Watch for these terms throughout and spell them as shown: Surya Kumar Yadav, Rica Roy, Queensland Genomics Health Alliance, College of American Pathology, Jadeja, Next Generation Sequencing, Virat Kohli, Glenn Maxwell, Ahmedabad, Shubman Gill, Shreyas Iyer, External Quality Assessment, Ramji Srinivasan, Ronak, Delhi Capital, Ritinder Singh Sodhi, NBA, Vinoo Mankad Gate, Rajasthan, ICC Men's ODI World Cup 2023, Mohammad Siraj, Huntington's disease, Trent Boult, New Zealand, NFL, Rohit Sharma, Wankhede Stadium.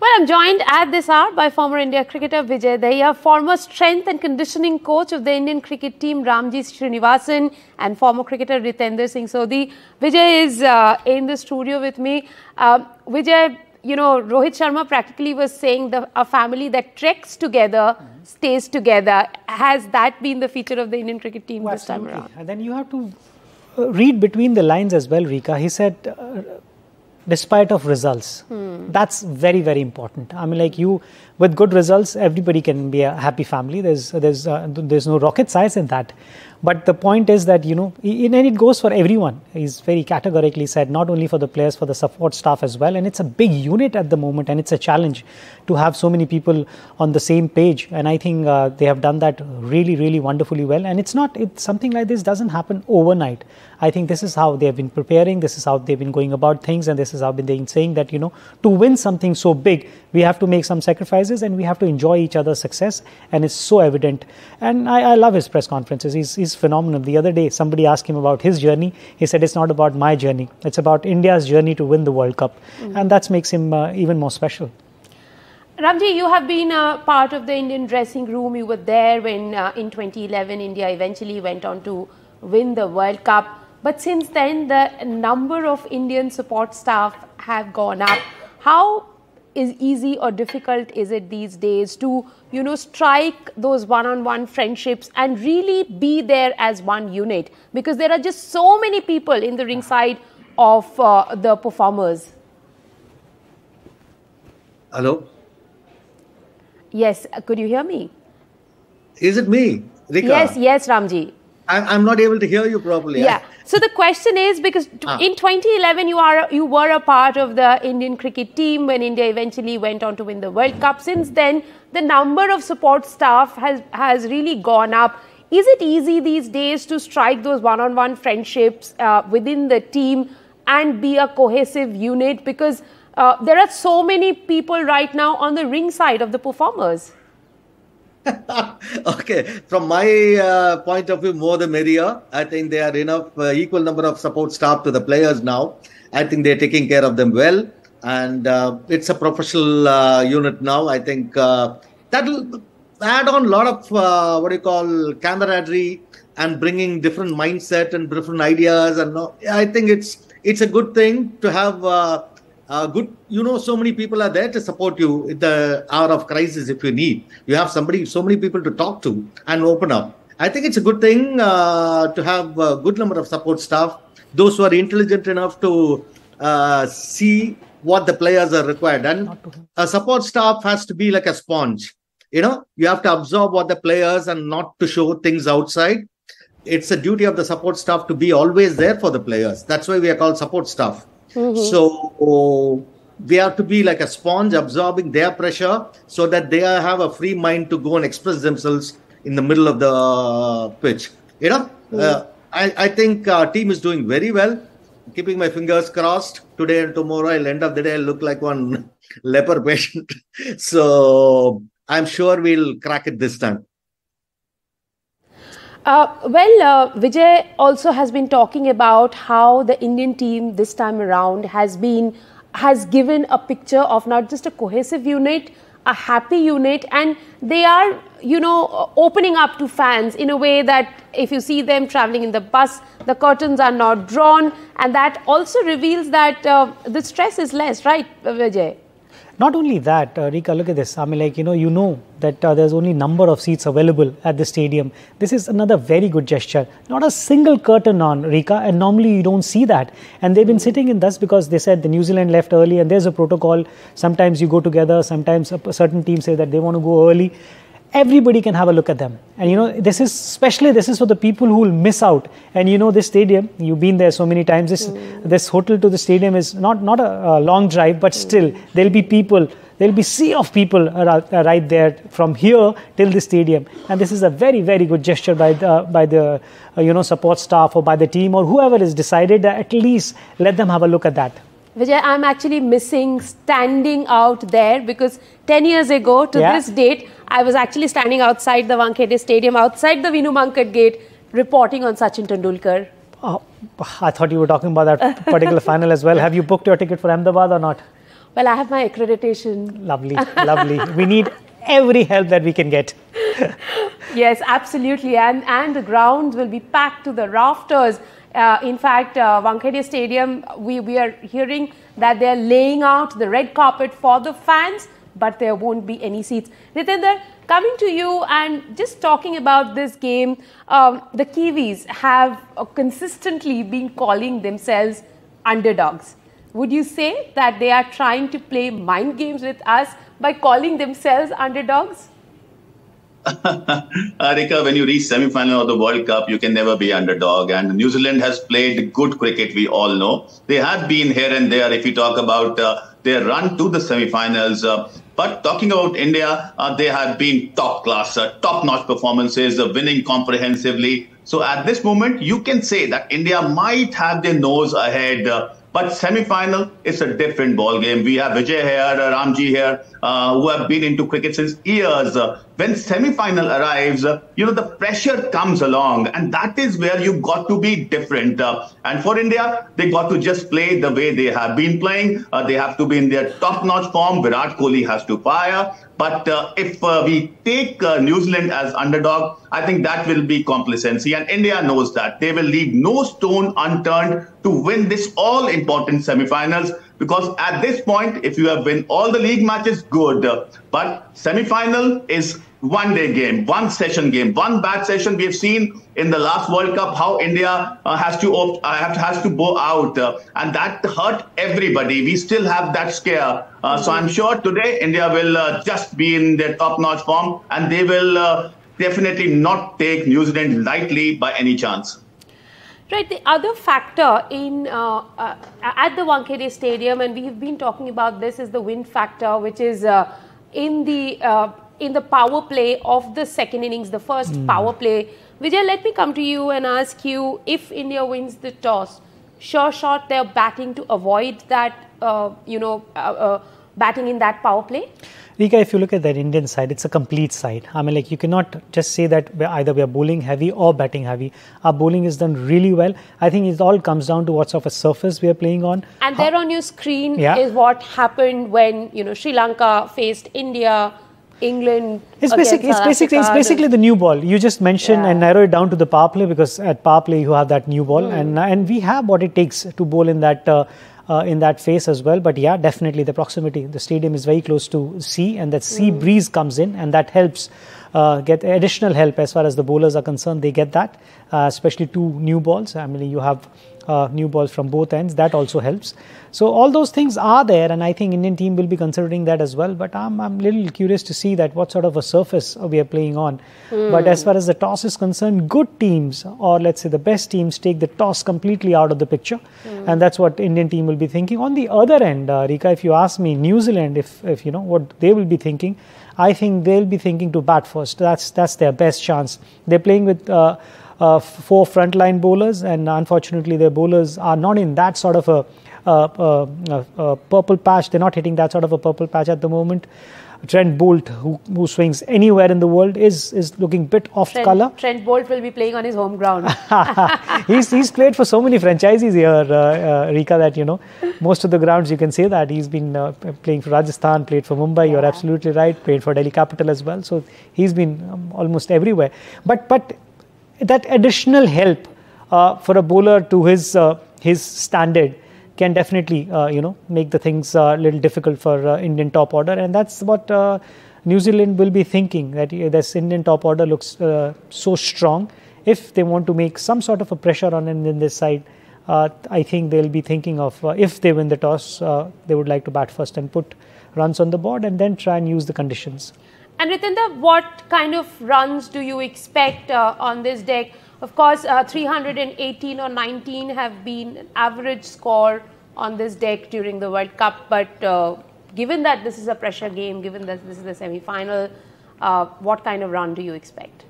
Well, I'm joined at this hour by former India cricketer Vijay Dahiya, former strength and conditioning coach of the Indian cricket team Ramji Srinivasan and former cricketer Ritinder Singh Sodhi. Vijay is in the studio with me. Vijay, you know, Rohit Sharma practically was saying that a family that treks together stays together. Has that been the feature of the Indian cricket team this time around? And then you have to read between the lines as well, Rika. He said... despite of results, that's very, very important. I mean, like you, with good results, everybody can be a happy family. There's no rocket science in that. But the point is that, you know, and it goes for everyone. He's very categorically said, not only for the players, for the support staff as well. And it's a big unit at the moment, and it's a challenge to have so many people on the same page. And I think they have done that really, really wonderfully well. And it's not, it's something like this doesn't happen overnight. I think this is how they have been preparing. This is how they've been going about things. And this is how they've been saying that, you know, to win something so big, we have to make some sacrifices and we have to enjoy each other's success. And it's so evident. And I love his press conferences. He's phenomenal. The other day, somebody asked him about his journey. He said, it's not about my journey. It's about India's journey to win the World Cup. And that makes him even more special. Ramji, you have been a part of the Indian dressing room. You were there when in 2011, India eventually went on to win the World Cup. But since then, the number of Indian support staff have gone up. How is easy or difficult is it these days to, you know, strike those one-on-one friendships and really be there as one unit? Because there are just so many people in the ringside of the performers. Hello? Yes, could you hear me? Is it me, Rika? Yes, yes, Ramji. I'm not able to hear you properly. Yeah. So the question is, because in 2011 you were a part of the Indian cricket team when India eventually went on to win the World Cup. Since then, the number of support staff has really gone up. Is it easy these days to strike those one-on-one friendships within the team and be a cohesive unit? Because there are so many people right now on the ringside of the performers. Okay, from my point of view, more the merrier. I think there are enough, equal number of support staff to the players now. I think they're taking care of them well. And it's a professional unit now. I think that'll add on a lot of, what do you call, camaraderie and bringing different mindset and different ideas. And I think it's a good thing to have good, you know, so many people are there to support you in the hour of crisis if you need. You have somebody, so many people to talk to and open up. I think it's a good thing to have a good number of support staff, those who are intelligent enough to see what the players are required. And a support staff has to be like a sponge. You know, you have to absorb what the players and not to show things outside. It's a duty of the support staff to be always there for the players. That's why we are called support staff. So we have to be like a sponge absorbing their pressure so that they have a free mind to go and express themselves in the middle of the pitch. You know, I think our team is doing very well. Keeping my fingers crossed, today and tomorrow, I'll end up the day, I'll look like one leper patient. So I'm sure we'll crack it this time. Vijay also has been talking about how the Indian team this time around has given a picture of not just a cohesive unit, a happy unit, and they are, you know, opening up to fans in a way that if you see them traveling in the bus, the curtains are not drawn, and that also reveals that the stress is less, right, Vijay? Not only that, Rika, look at this. I mean, like, you know that there's only number of seats available at the stadium. This is another very good gesture. Not a single curtain on, Rika, and normally you don't see that. And they've been sitting in this because they said the New Zealand left early and there's a protocol. Sometimes you go together, sometimes a certain team say that they want to go early. Everybody can have a look at them. And, you know, this is for the people who will miss out. And, you know, this stadium, you've been there so many times. This hotel to the stadium is not a long drive, but still there'll be sea of people right there from here till the stadium. And this is a very, very good gesture by the you know, support staff or by the team or whoever has decided that at least let them have a look at that. Vijay, I'm actually missing standing out there because 10 years ago to this date, I was actually standing outside the Wankhede Stadium, outside the Vinoo Mankad Gate, reporting on Sachin Tendulkar. Oh, I thought you were talking about that particular final as well. Have you booked your ticket for Ahmedabad or not? Well, I have my accreditation. Lovely, lovely. We need every help that we can get. Yes, absolutely. And the grounds will be packed to the rafters. In fact, Wankhede Stadium, we are hearing that they are laying out the red carpet for the fans, but there won't be any seats. Ritinder, coming to you and just talking about this game, the Kiwis have consistently been calling themselves underdogs. Would you say that they are trying to play mind games with us by calling themselves underdogs? Arika, when you reach semi-final of the World Cup, you can never be underdog. And New Zealand has played good cricket, we all know. They have been here and there if you talk about their run to the semi-finals. But talking about India, they have been top-class, top-notch performances, winning comprehensively. So at this moment, you can say that India might have their nose ahead. But semi-final is a different ball game. We have Vijay here, Ramji here, who have been into cricket since years. When semi-final arrives, the pressure comes along, and that is where you got to be different. And for India, they got to just play the way they have been playing. They have to be in their top-notch form. Virat Kohli has to fire. But if we take New Zealand as underdog, I think that will be complacency. And India knows that. They will leave no stone unturned to win this all-important semi-finals. Because at this point, if you have won all the league matches, good. But semi-final is one-day game, one-session game, one bad session. We have seen in the last World Cup how India has to bow out. And that hurt everybody. We still have that scare. So I'm sure today India will just be in their top-notch form. And they will definitely not take New Zealand lightly by any chance. Right, the other factor in at the Wankhede Stadium, and we have been talking about this, is the wind factor, which is in the power play of the second innings, the first power play. Vijay, let me come to you and ask you, if India wins the toss, sure shot they're batting to avoid that, batting in that power play? Rika, if you look at that Indian side, it's a complete side. I mean, like, you cannot just say that either we are bowling heavy or batting heavy. Our bowling is done really well. I think it all comes down to what sort of a surface we are playing on. And there on your screen is what happened when, Sri Lanka faced India, England. It's basically the new ball. You just mentioned and narrow it down to the power play, because at power play you have that new ball. And we have what it takes to bowl in that phase as well. But yeah, definitely the proximity. The stadium is very close to sea, and that sea breeze comes in, and that helps get additional help as far as the bowlers are concerned. They get that, especially two new balls. I mean, you have new balls from both ends. That also helps. So all those things are there, and I think Indian team will be considering that as well. But I'm a little curious to see that what sort of a surface we are playing on. But as far as the toss is concerned, good teams, or let's say the best teams, take the toss completely out of the picture. And that's what Indian team will be thinking. On the other end, Rika, if you ask me, New Zealand, if you know what they will be thinking, I think they'll be thinking to bat first. That's their best chance. They're playing with four frontline bowlers, and unfortunately their bowlers are not in that sort of a purple patch. They're not hitting that sort of a purple patch at the moment. Trent Boult, who swings anywhere in the world, is looking a bit off colour. Trent Boult will be playing on his home ground. he's played for so many franchises here, Rika, that most of the grounds you can say that. He's been playing for Rajasthan, played for Mumbai, you're absolutely right, played for Delhi Capital as well. So he's been almost everywhere. But that additional help for a bowler to his standard can definitely, make the things a little difficult for Indian top order. And that's what New Zealand will be thinking, that this Indian top order looks so strong. If they want to make some sort of a pressure on Indian this side, I think they'll be thinking of, if they win the toss, they would like to bat first and put runs on the board and then try and use the conditions. And Ritinder, what kind of runs do you expect on this deck? Of course, 318 or 19 have been an average score on this deck during the World Cup. But given that this is a pressure game, given that this is the semi-final, what kind of run do you expect?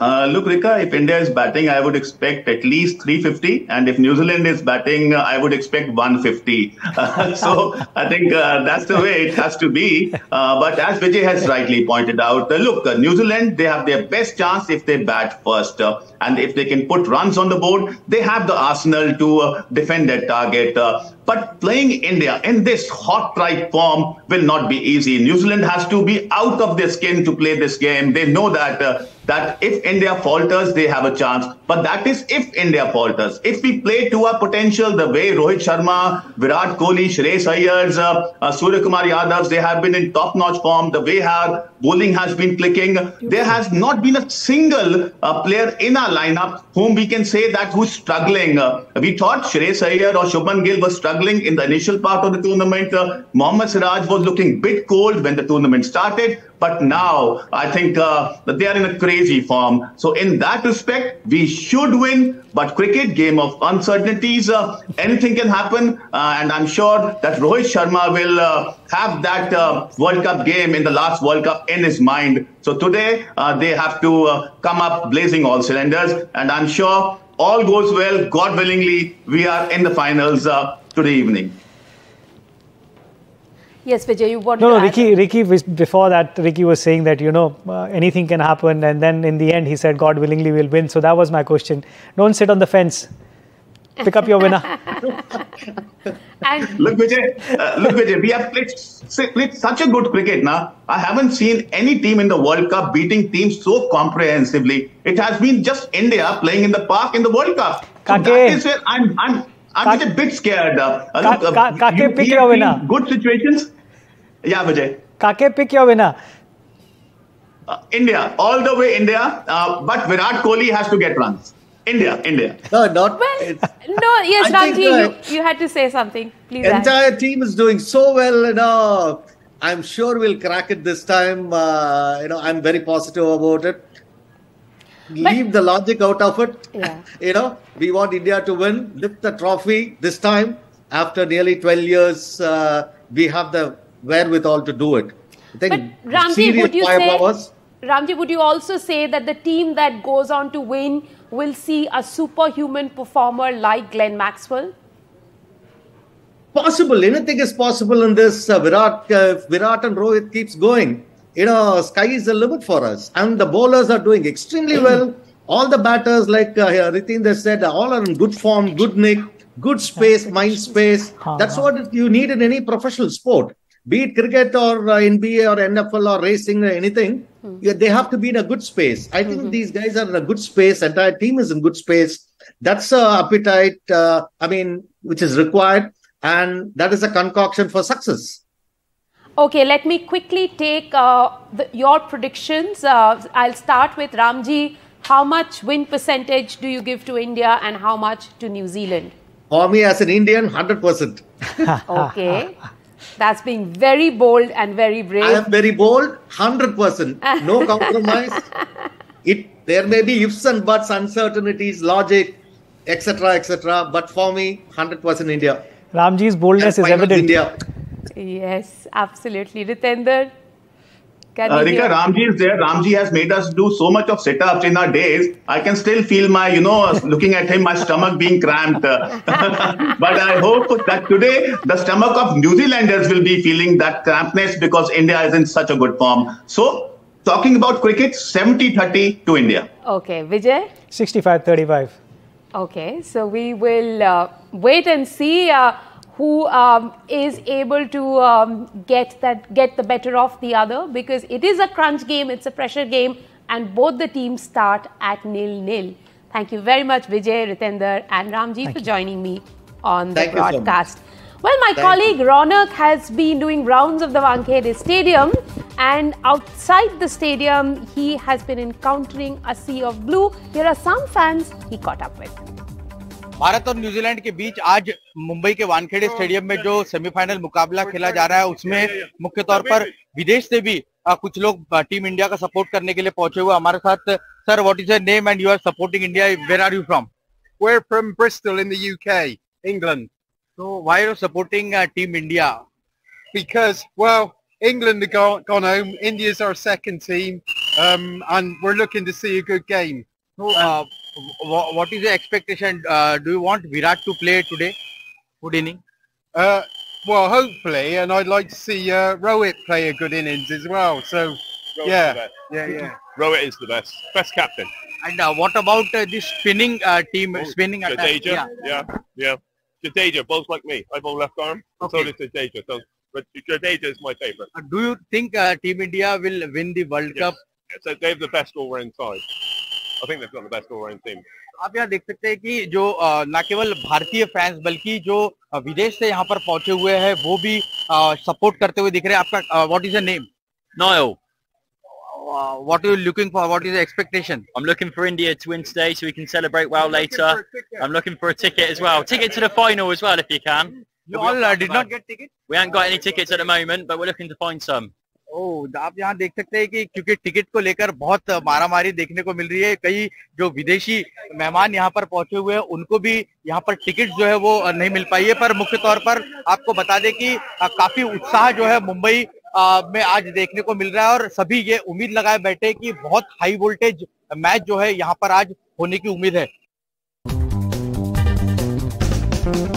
Look, Rika, if India is batting, I would expect at least 350. And if New Zealand is batting, I would expect 150. So I think that's the way it has to be. But as Vijay has rightly pointed out, look, New Zealand, they have their best chance if they bat first. And if they can put runs on the board, they have the arsenal to defend that target. But playing India in this hot right form will not be easy. New Zealand has to be out of their skin to play this game. They know that that if India falters, they have a chance. But that is if India falters. If we play to our potential, the way Rohit Sharma, Virat Kohli, Shreyas Iyer, Surya Kumar Yadav, they have been in top-notch form. The way our bowling has been clicking, there has not been a single player in our lineup whom we can say that who's struggling. We thought Shreyas Iyer or Shubman Gill was struggling in the initial part of the tournament. Mohammad Siraj was looking a bit cold when the tournament started. But now, I think they are in a crazy form. So in that respect, we should win. But cricket, game of uncertainties, anything can happen. And I'm sure that Rohit Sharma will have that World Cup game in the last World Cup in his mind. So today, they have to come up blazing all cylinders. And I'm sure all goes well, God willingly, we are in the finals today evening. Yes, Vijay, you wanted to add? Before that, Ricky was saying that, you know, anything can happen. And then in the end, he said, God willingly will win. So that was my question. Don't sit on the fence. Pick up your winner. Look, Vijay, we have played such a good cricket now. I haven't seen any team in the World Cup beating teams so comprehensively. It has been just India playing in the park in the World Cup. So that is where I'm just a bit scared. Kake, pick your winner. Good situations. Yeah, Vijay. Kake, pick your winner. India. All the way India. But Virat Kohli has to get runs. India. No, not... Well, no, yes, Ramji, you had to say something. Please The entire team is doing so well. You know, I'm sure we'll crack it this time. You know, I'm very positive about it. Leave the logic out of it. Yeah. You know, we want India to win, lift the trophy this time. After nearly 12 years, we have the wherewithal to do it. I think but Ramji, would you also say that the team that goes on to win will see a superhuman performer like Glenn Maxwell? Possible. Anything is possible in this. Virat and Rohit keeps going. You know, sky is the limit for us. And the bowlers are doing extremely well. All the batters, like Ritinder said, all are in good form, good nick, good space, mind space. That's what you need in any professional sport. Be it cricket or NBA or NFL or racing or anything. They have to be in a good space. I think these guys are in a good space. Entire team is in good space. That's an appetite, which is required. And that is a concoction for success. Okay, let me quickly take your predictions. I'll start with Ramji. How much win percentage do you give to India and how much to New Zealand? For me, as an Indian, 100%. Okay. That's being very bold and very brave. I am very bold, 100%. No compromise. There may be ifs and buts, uncertainties, logic, etc., etc. But for me, 100% India. Ramji's boldness is evident. India. Yes, absolutely. Ritinder? Rika, Ramji is there. Ramji has made us do so much of sit-ups in our days. I can still feel my, looking at him, my stomach being cramped. But I hope that today the stomach of New Zealanders will be feeling that crampness because India is in such a good form. So, talking about cricket, 70-30 to India. Okay, Vijay? 65-35. Okay, so we will wait and see. Who is able to get the better of the other, because it is a crunch game, it's a pressure game, and both the teams start at 0-0. Thank you very much, Vijay, Ritinder and Ramji for joining me on the broadcast. Well, my colleague Ronak has been doing rounds of the Wankhede Stadium, and outside the stadium, he has been encountering a sea of blue. Here are some fans he caught up with. Bharat और New Zealand के बीच आज मुंबई के Wankhede stadium में जो semifinal मुकाबला खेला जा रहा है उसमें मुख्य तौर पर विदेश से भी कुछ लोग टीम इंडिया का सपोर्ट करने के लिए पहुंचे हुए हमारे साथ. Sir, what is your name and you are supporting India. Where are you from? Where from Bristol in the UK, England. So why are you supporting team India? Because well, England have gone home, India is our second team. and we're looking to see a good game. So, what is your expectation? Do you want Virat to play today? Good inning? Well, hopefully, and I'd like to see Rohit play a good innings as well. So, Rohit's Rohit is the best captain. And what about this spinning team, spinning attack? Jadeja, Jadeja bowls like me. I bowl left arm, okay. So does Jadeja. So, but Jadeja is my favourite. Do you think Team India will win the World Cup? So they have the best all-round side. I think they've got the best all-round team. आप यहाँ देख सकते हैं कि जो न केवल भारतीय फैंस बल्कि जो विदेश से यहाँ पर पहुँचे हुए हैं वो भी सपोर्ट करते हुए दिख रहे हैं. आपका what is your name? Niall. What are you looking for? What is the expectation? I'm looking for India to win today so we can celebrate well later. I'm looking for a ticket as well. Ticket to the final as well if you can. You all did not get tickets? We haven't got any tickets at the moment but we're looking to find some. आप यहाँ देख सकते हैं कि क्योंकि ticket को लेकर बहुत मारामारी देखने को मिल रही है. कई जो विदेशी मेहमान यहाँ पर पहुंचे हुए हैं उनको भी यहाँ पर टिकट जो है वो नहीं मिल पाई है. पर मुख्य तौर पर आपको बता दें कि काफी उत्साह जो है मुंबई में आज देखने को मिल रहा है और सभी ये उम्मीद लगाए बैठे कि बहुत हाई वोल्टेज मैच जो है यहाँ पर आज होने की उम्मीद है.